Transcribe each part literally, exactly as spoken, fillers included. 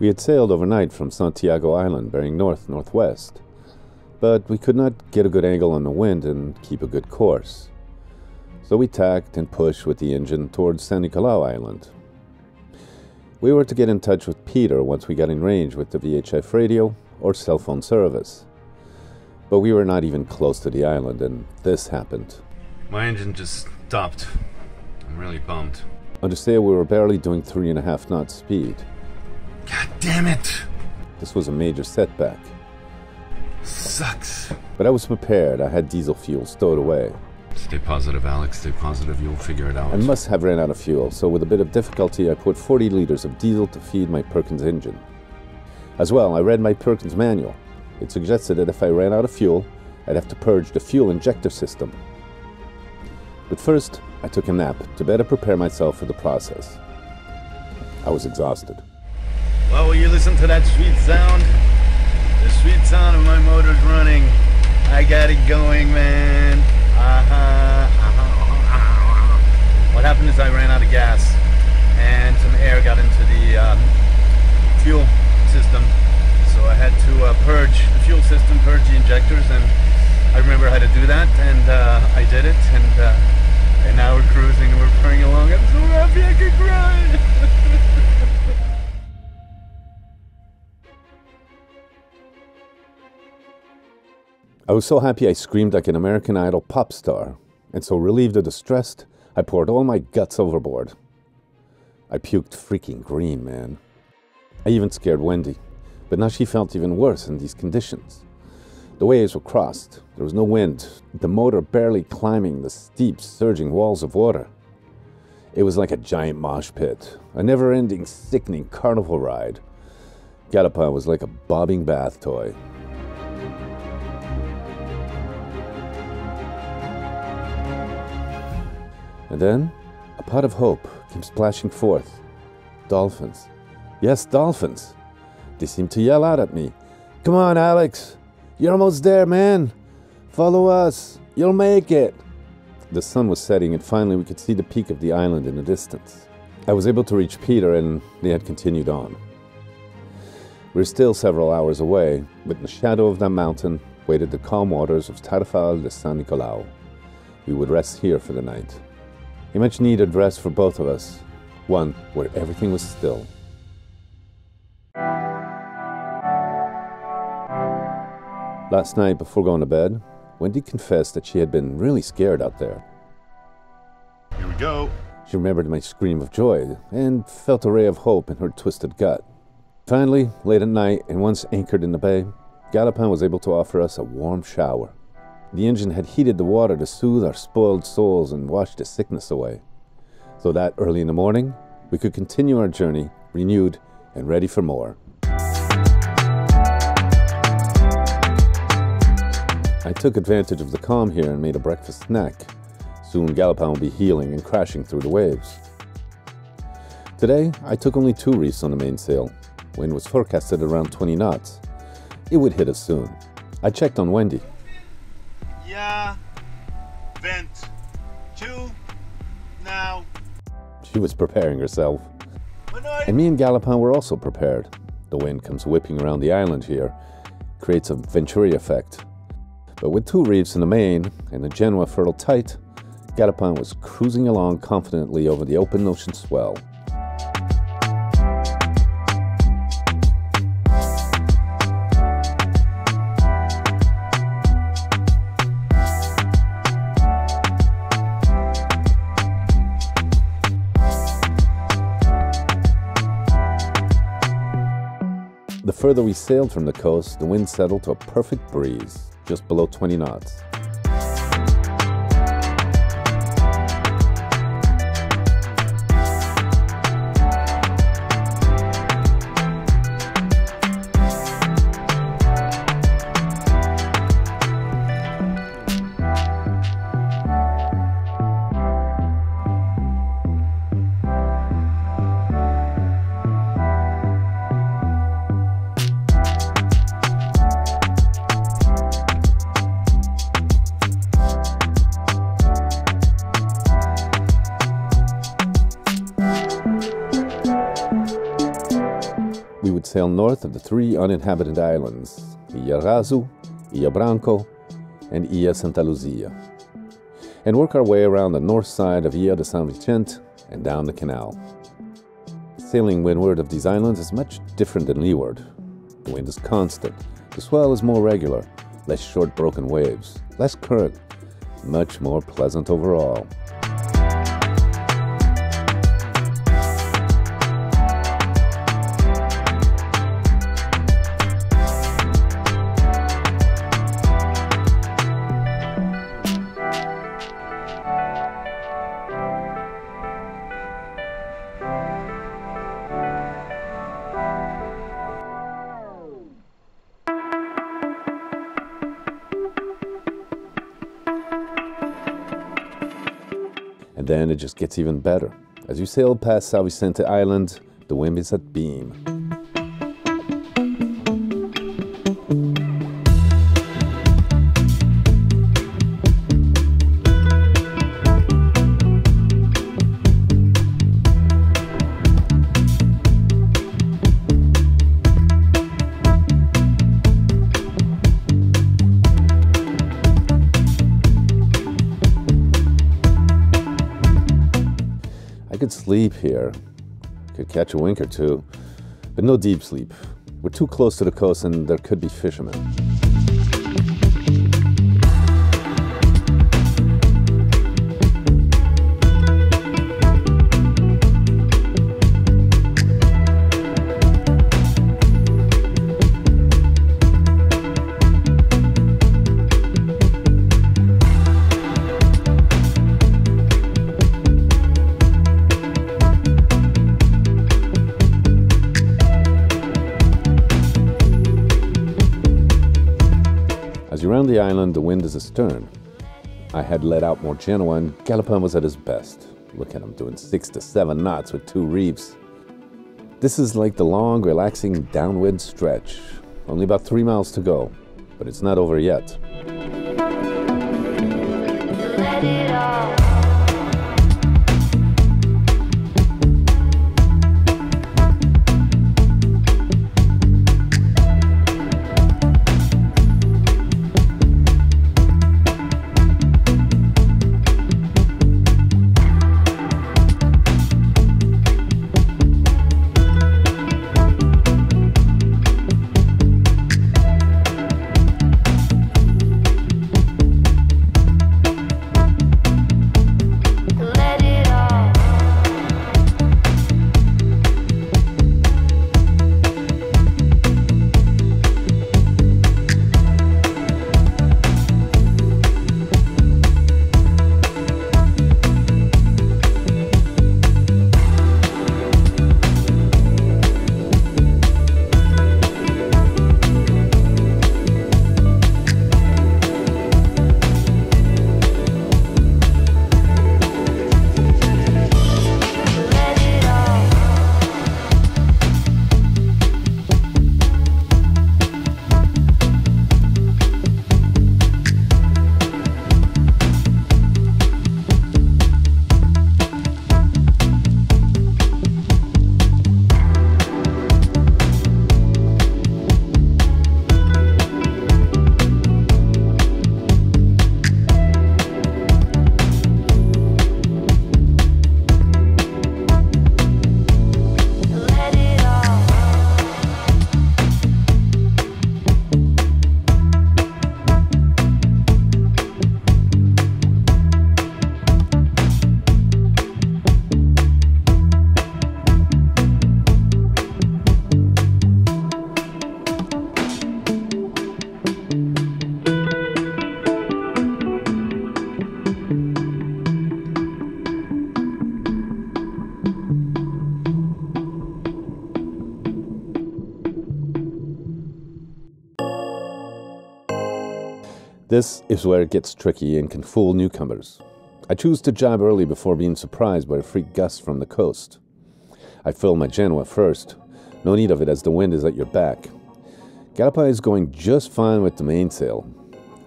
We had sailed overnight from Santiago Island, bearing north-northwest, but we could not get a good angle on the wind and keep a good course. So we tacked and pushed with the engine towards San Nicolau Island. We were to get in touch with Peter once we got in range with the V H F radio or cell phone service. But we were not even close to the island, and this happened. My engine just stopped. I'm really bummed. On the sail, we were barely doing three and a half knots speed. God damn it! This was a major setback. Sucks. But I was prepared. I had diesel fuel stowed away. Stay positive, Alex. Stay positive. You'll figure it out. I must have ran out of fuel, so with a bit of difficulty, I put forty liters of diesel to feed my Perkins engine. As well, I read my Perkins manual. It suggested that if I ran out of fuel, I'd have to purge the fuel injector system. But first, I took a nap to better prepare myself for the process. I was exhausted. Well, will you listen to that sweet sound? The sweet sound of my motor's running. I got it going, man. Uh-huh, uh-huh, uh-huh. What happened is I ran out of gas, and some air got into the um, fuel system. So I had to uh, purge the fuel system, purge the injectors, and I remember how to do that, and uh, I did it, and, uh, and now we're cruising, and we're purring along. I'm so happy I could cry! I was so happy I screamed like an American Idol pop star, and so relieved of the stress, I poured all my guts overboard. I puked freaking green, man. I even scared Wendy. But now she felt even worse in these conditions. The waves were crossed, there was no wind, the motor barely climbing the steep, surging walls of water. It was like a giant mosh pit, a never-ending, sickening carnival ride. Galopin was like a bobbing bath toy. And then, a pot of hope came splashing forth. Dolphins. Yes, dolphins. They seemed to yell out at me. Come on, Alex. You're almost there, man. Follow us. You'll make it. The sun was setting, and finally we could see the peak of the island in the distance. I was able to reach Peter, and they had continued on. We were still several hours away, but in the shadow of that mountain waited the calm waters of Tarrafal de São Nicolau. We would rest here for the night. A much-needed rest for both of us, one where everything was still. Last night, before going to bed, Wendy confessed that she had been really scared out there. Here we go. She remembered my scream of joy and felt a ray of hope in her twisted gut. Finally, late at night, and once anchored in the bay, Galopin was able to offer us a warm shower. The engine had heated the water to soothe our spoiled souls and wash the sickness away. So that early in the morning, we could continue our journey, renewed and ready for more. I took advantage of the calm here and made a breakfast snack. Soon Galopin will be heeling and crashing through the waves. Today, I took only two reefs on the mainsail. Wind was forecasted around twenty knots. It would hit us soon. I checked on Wendy. Yeah, vent two, now. She was preparing herself. And me and Galopin were also prepared. The wind comes whipping around the island here. Creates a Venturi effect. But with two reefs in the main and the Genoa fertile tight, Galopin was cruising along confidently over the open ocean swell. The further we sailed from the coast, the wind settled to a perfect breeze. Just below twenty knots. sail north of the three uninhabited islands, Ilha Raso, Ilha Branco, and Ilha Santa Luzia, and work our way around the north side of Ilha de São Vicente and down the canal. Sailing windward of these islands is much different than leeward. The wind is constant, the swell is more regular, less short broken waves, less current, much more pleasant overall. And then it just gets even better. As you sail past São Vicente Island, the wind is at beam. Sleep here, could catch a wink or two, but no deep sleep. We're too close to the coast and there could be fishermen. As you round the island, the wind is astern. I had let out more Genoa and Galopin was at his best. Look at him doing six to seven knots with two reefs. This is like the long, relaxing downwind stretch. Only about three miles to go, but it's not over yet. Let it all. This is where it gets tricky and can fool newcomers. I choose to jibe early before being surprised by a freak gust from the coast. I fill my Genoa first. No need of it as the wind is at your back. Galopin is going just fine with the mainsail.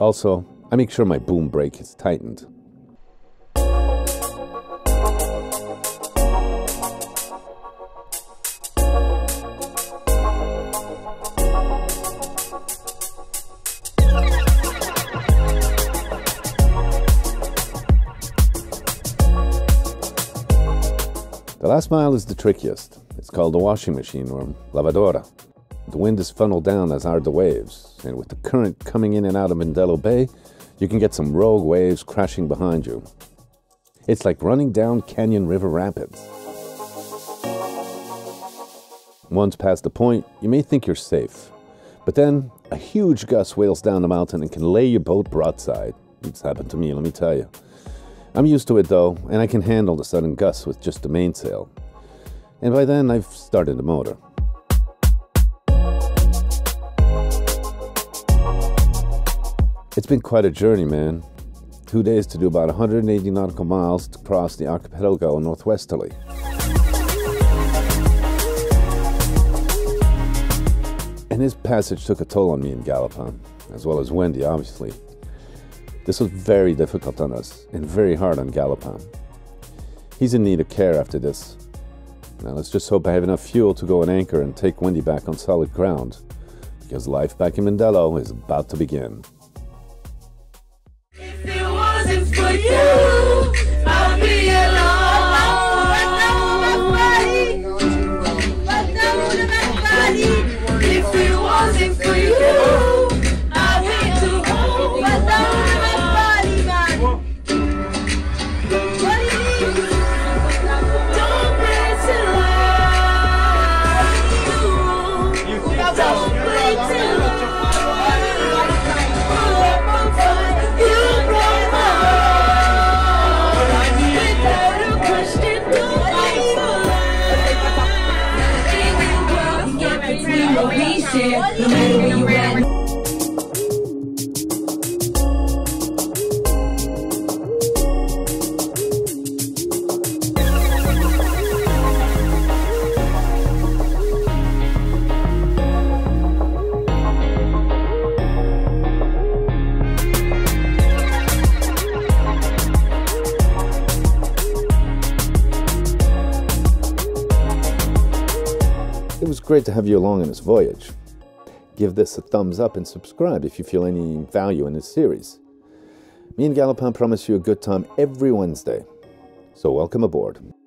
Also, I make sure my boom brake is tightened. The last mile is the trickiest. It's called the washing machine, or lavadora. The wind is funneled down as are the waves, and with the current coming in and out of Mindelo Bay, you can get some rogue waves crashing behind you. It's like running down Canyon River rapids. Once past the point, you may think you're safe, but then a huge gust wails down the mountain and can lay your boat broadside. It's happened to me, let me tell you. I'm used to it though, and I can handle the sudden gusts with just the mainsail. And by then, I've started the motor. It's been quite a journey, man. Two days to do about one hundred eighty nautical miles to cross the archipelago northwesterly. And this passage took a toll on me in Galopin, as well as Wendy, obviously. This was very difficult on us, and very hard on Galopin. He's in need of care after this. Now let's just hope I have enough fuel to go and anchor and take Wendy back on solid ground, because life back in Mindelo is about to begin. For you, I'll be alone. But don't if it wasn't for you, I'd be too home. But don't don't break till I you don't break till It was great to have you along on this voyage. Give this a thumbs up and subscribe if you feel any value in this series. Me and Galopin promise you a good time every Wednesday, so welcome aboard.